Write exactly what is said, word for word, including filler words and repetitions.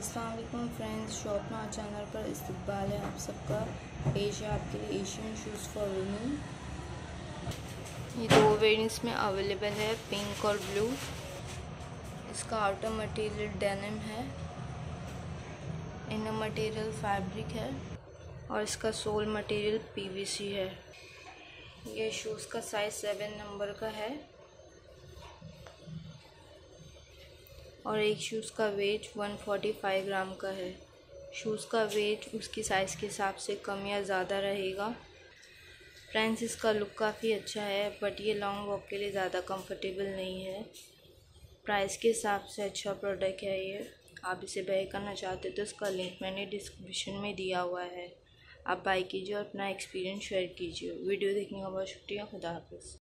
अस्सलाम वालेकुम friends, शॉपना channel पर इस्तकबाल है आप सबका। एशिया आपके लिए एशियन शूज़ फॉर वुमेन, ये दो वेरिएंट्स में अवेलेबल है, पिंक और ब्लू। इसका आउटर मटेरियल डेनिम है, इनर मटेरियल फैब्रिक है और इसका सोल मटेरियल पीवीसी है। ये शूज़ का साइज़ सेवन नंबर का है और एक शूज़ का वेट एक सौ पैंतालीस ग्राम का है। शूज़ का वेट उसकी साइज़ के हिसाब से कम या ज़्यादा रहेगा। फ्रेंड्स, इसका लुक काफ़ी अच्छा है बट ये लॉन्ग वॉक के लिए ज़्यादा कंफर्टेबल नहीं है। प्राइस के हिसाब से अच्छा प्रोडक्ट है ये। आप इसे बाय करना चाहते हो तो इसका लिंक मैंने डिस्क्रिप्शन में दिया हुआ है, आप बाय कीजिए और अपना एक्सपीरियंस शेयर कीजिए। वीडियो देखने का बहुत शुक्रिया। खुदा हाफिज़।